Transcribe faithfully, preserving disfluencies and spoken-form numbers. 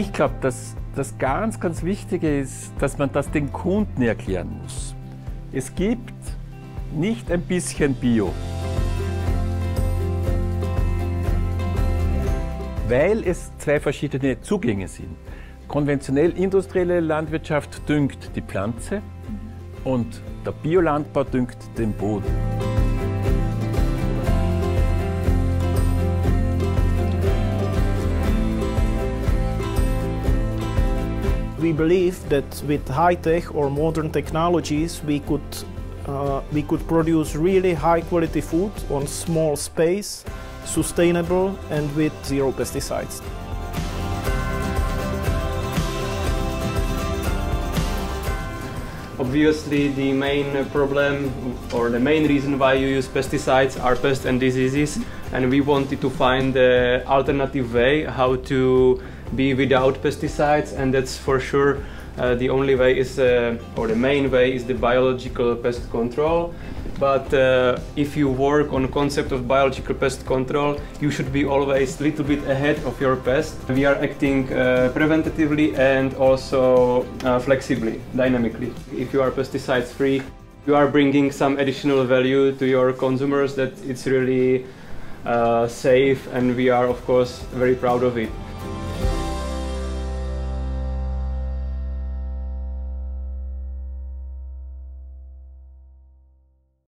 Ich glaube, dass das ganz, ganz Wichtige ist, dass man das den Kunden erklären muss. Es gibt nicht ein bisschen Bio, weil es zwei verschiedene Zugänge sind. Konventionell industrielle Landwirtschaft düngt die Pflanze und der Biolandbau düngt den Boden. We believe that with high-tech or modern technologies we could, uh, we could produce really high-quality food on small space, sustainable and with zero pesticides. Obviously the main problem or the main reason why you use pesticides are pests and diseases, and we wanted to find an alternative way how to be without pesticides, and that's for sure uh, the only way is uh, or the main way is the biological pest control. But uh, if you work on the concept of biological pest control, you should be always a little bit ahead of your pest. We are acting uh, preventatively and also uh, flexibly, dynamically. If you are pesticide free, you are bringing some additional value to your consumers that it's really uh, safe, and we are of course very proud of it.